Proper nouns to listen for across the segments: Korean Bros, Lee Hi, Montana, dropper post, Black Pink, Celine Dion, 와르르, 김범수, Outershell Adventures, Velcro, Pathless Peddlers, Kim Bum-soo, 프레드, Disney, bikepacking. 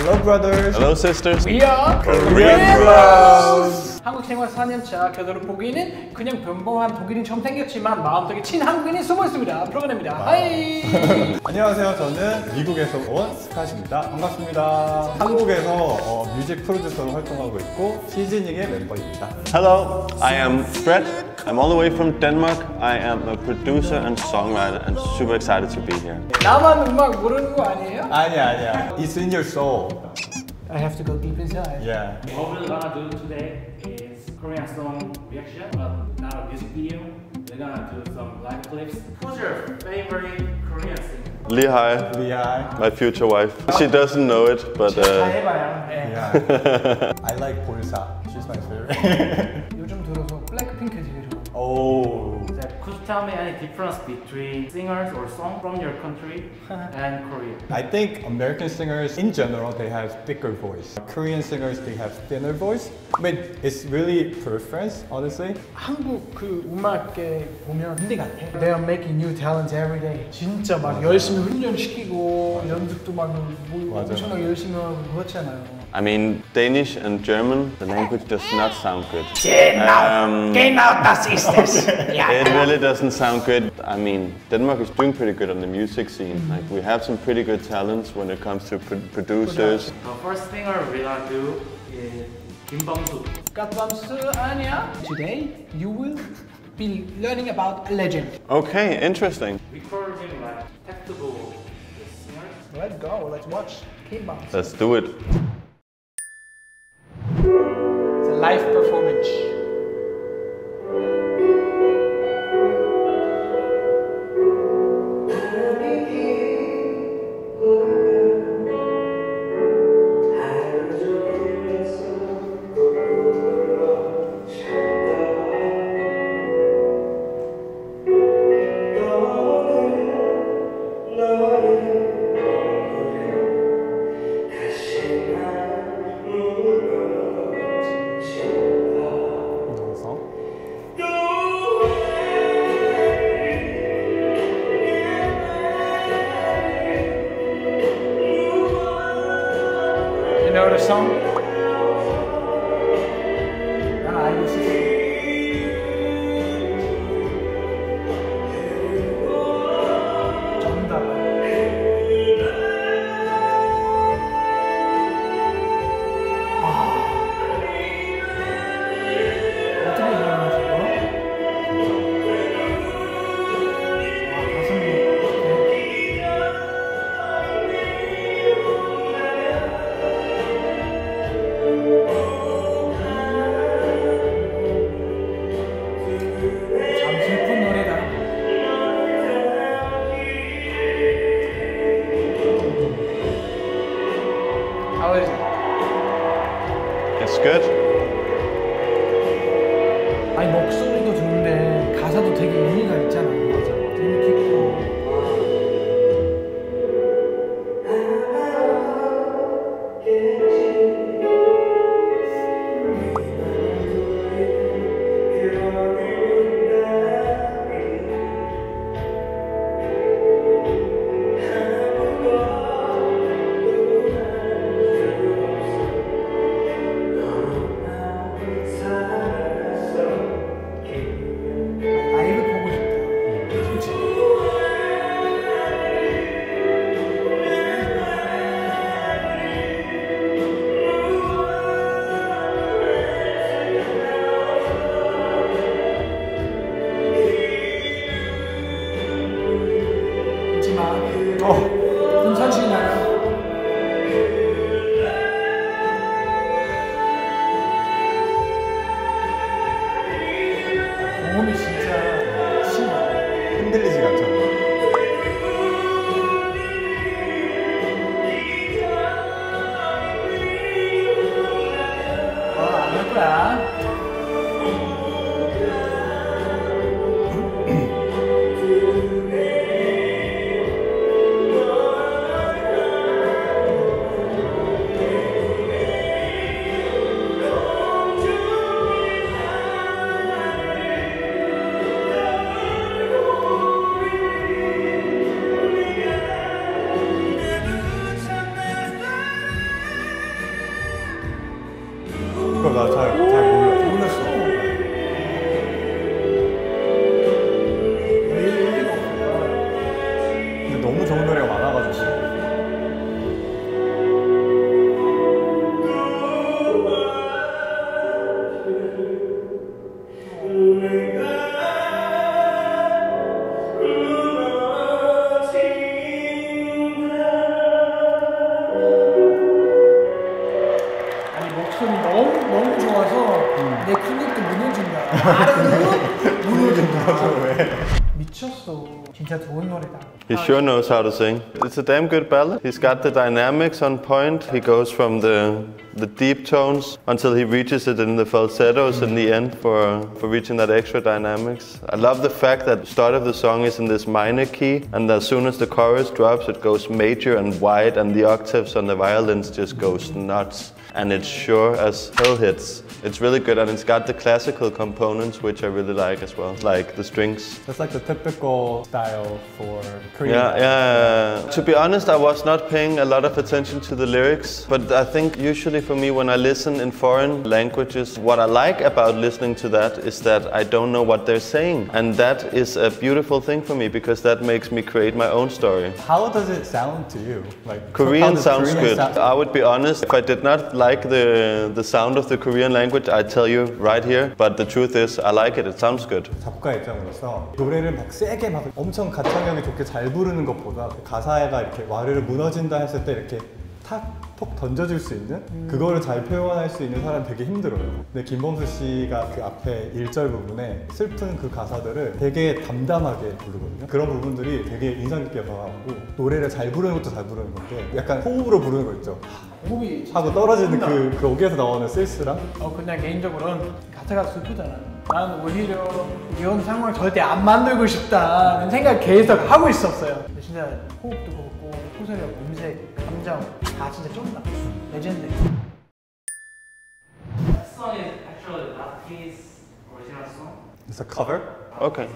Hello brothers. Hello sisters. We are Korean Bros. 한국 생활 4년차 겨드름 보기는 그냥 평범한 독일인 처음 생겼지만 마음속에 친한국인이 숨어 있습니다. 프로그램입니다. 하이. 안녕하세요. 저는 미국에서 온 스캇입니다. 반갑습니다. 한국에서 뮤직 프로듀서로 활동하고 있고 시즈닝의 멤버입니다. Hello. I am Fred. I'm all the way from Denmark. I am a producer and songwriter and super excited to be here. 나만 음악 모르는 거 아니에요? 아니야. It's in your soul. I have to go deep inside. Yeah. What we're gonna do today is Korean song reaction, but not a music video. We're gonna do some live clips. Who's your favorite Korean singer? Lee Hi. Lee Hi. My future wife. She doesn't know it, but. Yeah. I like Bolsa. She's my favorite. 요즘 들어서 Black Pink 제일 좋아. Oh. Could you tell me any difference between singers or songs from your country and Korea? I think American singers in general, they have thicker voice. Korean singers, they have thinner voice. But it's really preference, honestly. 한국 그 음악계 보면 힘든 것 같아. They are making new talents every day. 진짜 막 열심히 훈련시키고 연습도 막 엄청나게 열심히 하고 그렇잖아요. I mean, Danish and German, the language does not sound good. Genau das ist es. It really doesn't sound good. I mean, Denmark is doing pretty good on the music scene. Mm-hmm. Like, we have some pretty good talents when it comes to producers. The first thing we're gonna do is Kim Bum-soo. Kim Bum-soo, Anya. Today, you will be learning about a legend. Okay, interesting. We call him like tactical singer. Let's go, let's watch Kim Bum-soo. Let's do it. Live performance. Song? I will see. 정답. 어떻게 It's good. 아니 목소리도 좋은데 가사도 되게 의미가 있잖아. 맞아. 재밌겠고. 몸이 진짜 심해. 흔들리지가 않잖아. 안 할 거야. 걸 나 잘 몰랐어. 근데 너무 좋은 노래가 많아가지고. He sure knows how to sing. It's a damn good ballad. He's got the dynamics on point. He goes from the deep tones until he reaches it in the falsettos in the end for reaching that extra dynamics. I love the fact that the start of the song is in this minor key, and as soon as the chorus drops, it goes major and wide, and the octaves on the violins just goes nuts. And it sure as hell hits. It's really good, and it's got the classical components, which I really like as well, like the strings. That's like the typical style for Korean. Yeah. To be honest, I was not paying a lot of attention to the lyrics, but I think usually for me when I listen in foreign languages, what I like about listening to that is that I don't know what they're saying. And that is a beautiful thing for me, because that makes me create my own story. How does it sound to you? Like Korean sounds good. I would be honest, if I did not like the sound of the Korean language, I tell you right here. But the truth is, I like it. It sounds good. 작가 입장으로서 노래를 막 세게 막 엄청 가창력이 좋게 잘 부르는 것보다 가사가 이렇게 와르르 무너진다 했을 때 이렇게 탁 톡 던져줄 수 있는 그거를 잘 표현할 수 있는 사람 되게 힘들어요. 근데 김범수 씨가 그 앞에 1절 부분에 슬픈 그 가사들을 되게 담담하게 부르거든요. 그런 부분들이 되게 인상 깊게 다가오고, 노래를 잘 부르는 것도 잘 부르는 건데 약간 호흡으로 부르는 거 있죠. 호흡이 하고 떨어지는 그 거기에서 나오는 쓸쓸함. 그냥 개인적으로는 가사가 슬프잖아요. 난 오히려 이런 상황을 절대 안 만들고 싶다는 생각 계속 하고 있었어요. 진짜 호흡도 그렇고 소리와 음색, 감정 다 진짜 쫀다. 레전드. That song is actually not his original song. It's a cover? Okay.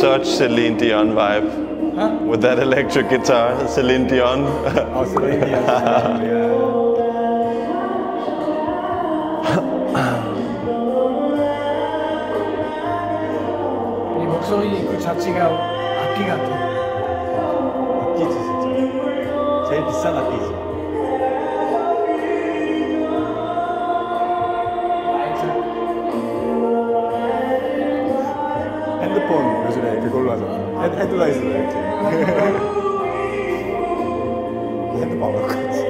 Such Celine Dion vibe. Huh? With that electric guitar, Celine Dion. Oh, Celine Dion. 이 목소리 그 자체가 악기 같아. 악기지 진짜. 제일 비싼 악기지. 헤드가 있어 이렇게. 헤드 막을 것 같아.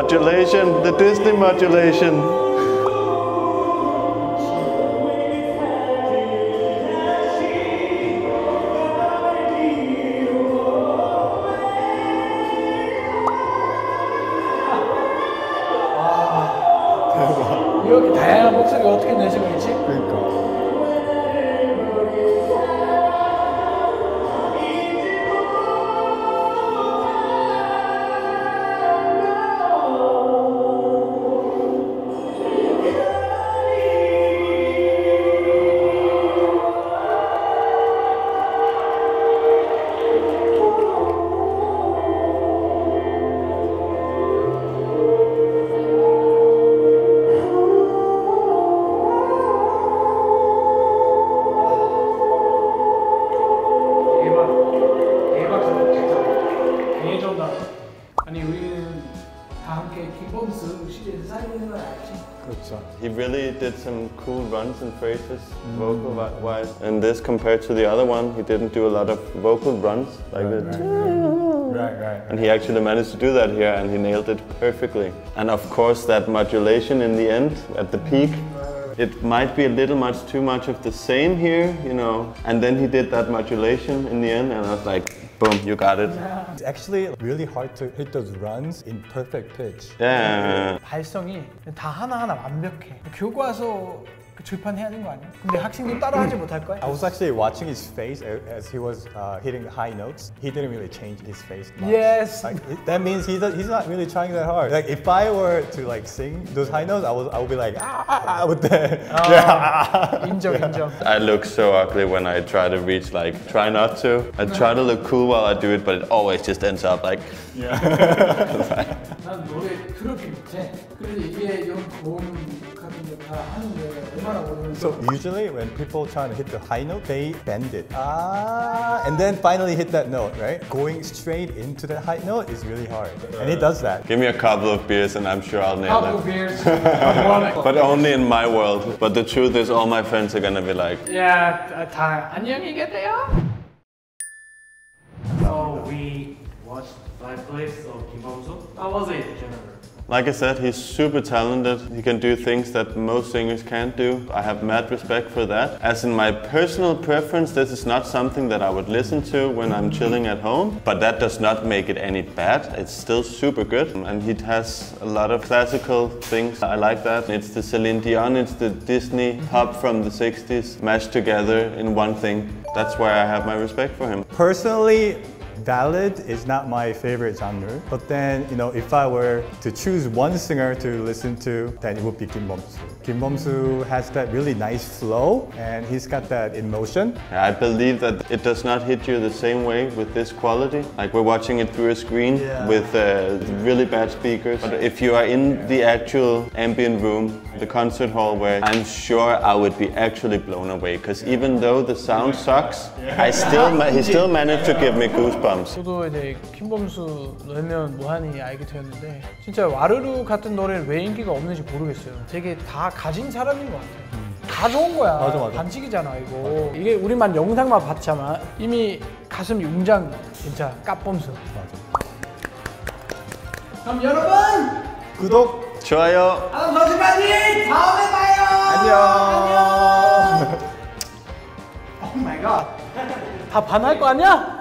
Modulation, the Disney modulation. 대박. 이렇게 다양한 목소리 어떻게 내시고 있지? 그러니까. 아니 우리는 다 함께 김범수 시대에서 살리는 걸 알지? 그렇죠. He really did some cool runs and phrases vocal-wise. And this compared to the other one, he didn't do a lot of vocal runs like right, this. Right. And he actually managed to do that here, and he nailed it perfectly. And of course, that modulation in the end, at the peak, it might be a little much too much of the same here, you know. And then he did that modulation in the end, and I was like, boom, you got it. Yeah. It's actually really hard to hit those runs in perfect pitch. Yeah. 발성이 다 하나하나 완벽해. 교과서 출판해야 되는 거 아니야? 근데 학생도 따라하지 못할 거야? I was actually watching his face as he was hitting high notes. He didn't really change his face much. Yes. Like, that means he's not really trying that hard. Like if I were to like sing those high notes, I would be like ah with that. Yeah. 인정. I look so ugly when I try to reach like try not to. I try to look cool while I do it, but it always just ends up like. Yeah. 난 노래 그렇게 못해. 그래서 이게 좀 고음 같은 거 다 하는데. So usually when people try to hit the high note, they bend it. Ah, and then finally hit that note, right? Going straight into that high note is really hard. And he does that. Give me a couple of beers and I'm sure I'll nail it. Couple of beers. But only in my world. But the truth is all my friends are gonna be like, yeah, 다 안녕히 계세요. So we watched live plays of Kim Bum-soo. How was it in general? Like I said, he's super talented. He can do things that most singers can't do. I have mad respect for that. As in my personal preference, this is not something that I would listen to when I'm chilling at home. But that does not make it any bad. It's still super good. And he has a lot of classical things. I like that. It's the Celine Dion, it's the Disney pop from the 60s mashed together in one thing. That's why I have my respect for him. Personally, ballad is not my favorite genre, but then, you know, if I were to choose one singer to listen to, then it would be Kim Bum-soo. Kim Bum-soo has that really nice flow, and he's got that emotion. I believe that it does not hit you the same way with this quality. Like we're watching it through a screen with really bad speakers. But if you are in the actual ambient room, the concert hall, where I'm sure I would be actually blown away, because even though the sound sucks, he still managed to give me goosebumps. 저도 이제 김범수 놀면 뭐하니 알게 되었는데 진짜 와르르 같은 노래는 왜 인기가 없는지 모르겠어요. 되게 다 가진 사람인 것 같아요. 다 좋은 거야. 맞아. 반칙이잖아 이거. 맞아. 이게 우리만 영상만 봤지만 이미 가슴이 웅장해. 진짜 깝범수. 맞아. 그럼 여러분! 구독! 좋아요! 알람 설정 많이! 다음에 봐요! 안녕! 안녕! 오 마이 갓! 다 반할 거 아니야?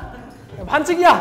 반칙이야!